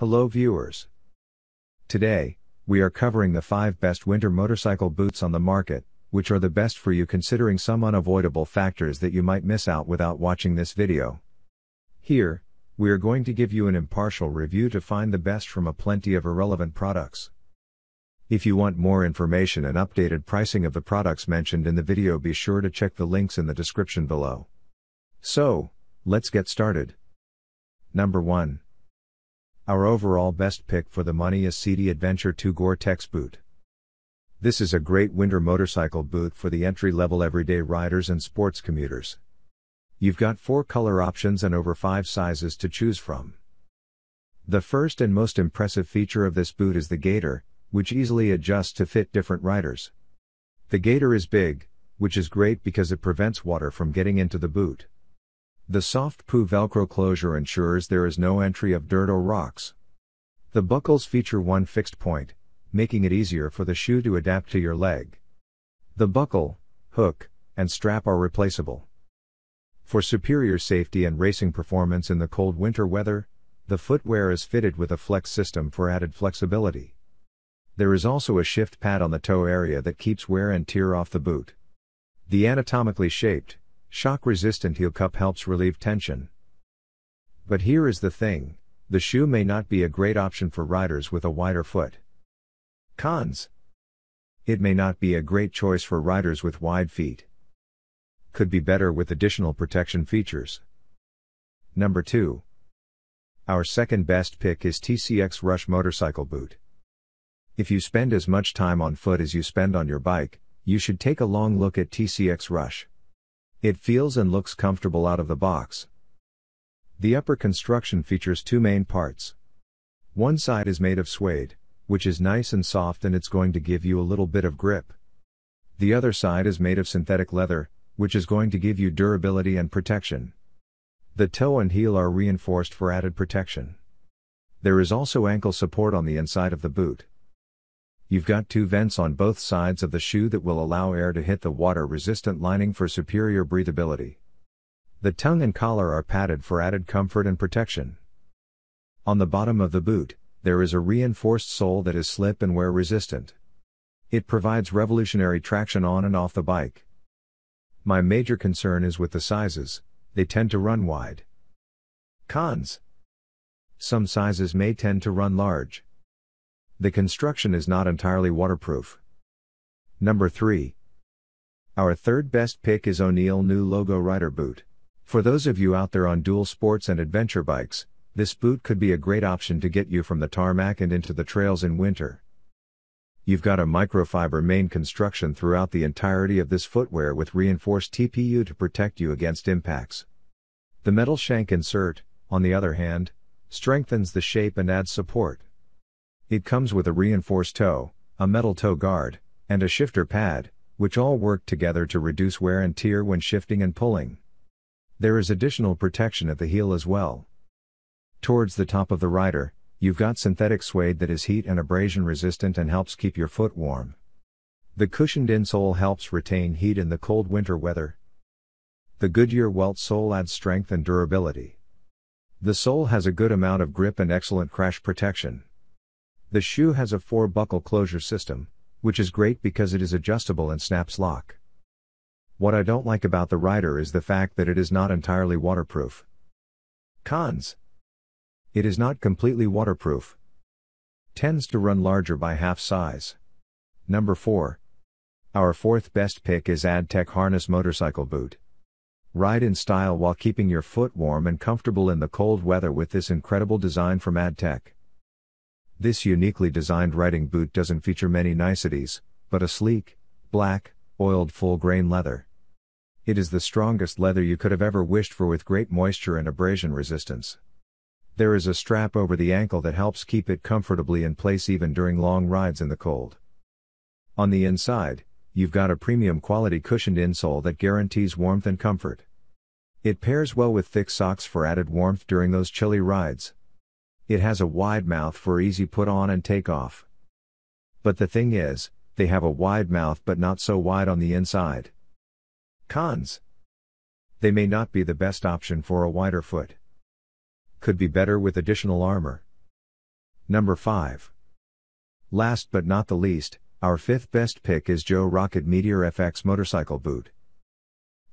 Hello viewers. Today, we are covering the 5 best winter motorcycle boots on the market, which are the best for you considering some unavoidable factors that you might miss out without watching this video. Here, we are going to give you an impartial review to find the best from a plenty of irrelevant products. If you want more information and updated pricing of the products mentioned in the video, be sure to check the links in the description below. So, let's get started. Number 1. Our overall best pick for the money is Sidi Adventure 2 Gore-Tex boot. This is a great winter motorcycle boot for the entry-level everyday riders and sports commuters. You've got 4 color options and over 5 sizes to choose from. The first and most impressive feature of this boot is the gaiter, which easily adjusts to fit different riders. The gaiter is big, which is great because it prevents water from getting into the boot. The soft PU Velcro closure ensures there is no entry of dirt or rocks. The buckles feature 1 fixed point, making it easier for the shoe to adapt to your leg. The buckle, hook, and strap are replaceable. For superior safety and racing performance in the cold winter weather, the footwear is fitted with a flex system for added flexibility. There is also a shift pad on the toe area that keeps wear and tear off the boot. The anatomically shaped, shock-resistant heel cup helps relieve tension. But here is the thing, the shoe may not be a great option for riders with a wider foot. Cons. It may not be a great choice for riders with wide feet. Could be better with additional protection features. Number 2. Our second best pick is TCX Rush motorcycle boot. If you spend as much time on foot as you spend on your bike, you should take a long look at TCX Rush. It feels and looks comfortable out of the box. The upper construction features 2 main parts. One side is made of suede, which is nice and soft, and it's going to give you a little bit of grip. The other side is made of synthetic leather, which is going to give you durability and protection. The toe and heel are reinforced for added protection. There is also ankle support on the inside of the boot. You've got 2 vents on both sides of the shoe that will allow air to hit the water-resistant lining for superior breathability. The tongue and collar are padded for added comfort and protection. On the bottom of the boot, there is a reinforced sole that is slip and wear resistant. It provides revolutionary traction on and off the bike. My major concern is with the sizes, they tend to run wide. Cons. Some sizes may tend to run large. The construction is not entirely waterproof. Number 3. Our third best pick is O'Neal New Logo Rider boot. For those of you out there on dual sports and adventure bikes, this boot could be a great option to get you from the tarmac and into the trails in winter. You've got a microfiber main construction throughout the entirety of this footwear with reinforced TPU to protect you against impacts. The metal shank insert, on the other hand, strengthens the shape and adds support. It comes with a reinforced toe, a metal toe guard, and a shifter pad, which all work together to reduce wear and tear when shifting and pulling. There is additional protection at the heel as well. Towards the top of the rider, you've got synthetic suede that is heat and abrasion resistant and helps keep your foot warm. The cushioned insole helps retain heat in the cold winter weather. The Goodyear welt sole adds strength and durability. The sole has a good amount of grip and excellent crash protection. The shoe has a 4 buckle closure system, which is great because it is adjustable and snaps lock. What I don't like about the rider is the fact that it is not entirely waterproof. Cons. It is not completely waterproof. Tends to run larger by half size. Number 4. Our fourth best pick is Ad Tec Harness motorcycle boot. Ride in style while keeping your foot warm and comfortable in the cold weather with this incredible design from Ad Tec. This uniquely designed riding boot doesn't feature many niceties, but a sleek, black, oiled full-grain leather. It is the strongest leather you could have ever wished for with great moisture and abrasion resistance. There is a strap over the ankle that helps keep it comfortably in place even during long rides in the cold. On the inside, you've got a premium quality cushioned insole that guarantees warmth and comfort. It pairs well with thick socks for added warmth during those chilly rides. It has a wide mouth for easy put on and take off. But the thing is, they have a wide mouth but not so wide on the inside. Cons. They may not be the best option for a wider foot. Could be better with additional armor. Number 5. Last but not the least, our fifth best pick is Joe Rocket Meteor FX Motorcycle Boot.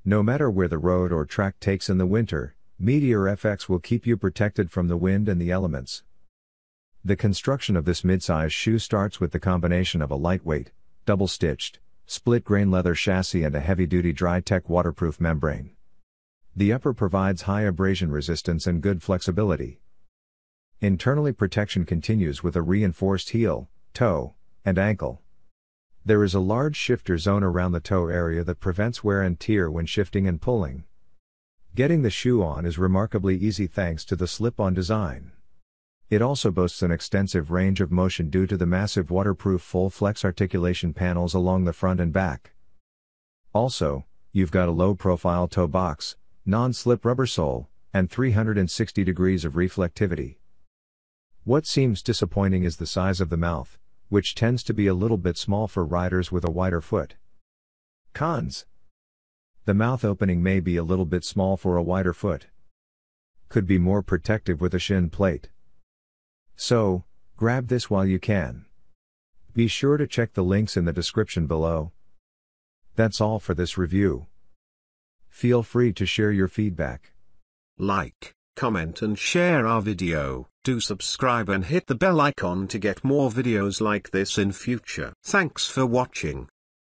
No matter where the road or track takes in the winter, Meteor FX will keep you protected from the wind and the elements. The construction of this mid-size shoe starts with the combination of a lightweight, double-stitched, split-grain leather chassis and a heavy-duty DryTech waterproof membrane. The upper provides high abrasion resistance and good flexibility. Internally, protection continues with a reinforced heel, toe, and ankle. There is a large shifter zone around the toe area that prevents wear and tear when shifting and pulling. Getting the shoe on is remarkably easy thanks to the slip-on design. It also boasts an extensive range of motion due to the massive waterproof full-flex articulation panels along the front and back. Also, you've got a low-profile toe box, non-slip rubber sole, and 360 degrees of reflectivity. What seems disappointing is the size of the mouth, which tends to be a little bit small for riders with a wider foot. Cons: the mouth opening may be a little bit small for a wider foot. Could be more protective with a shin plate. So, grab this while you can. Be sure to check the links in the description below. That's all for this review. Feel free to share your feedback. Like, comment and share our video. Do subscribe and hit the bell icon to get more videos like this in future. Thanks for watching.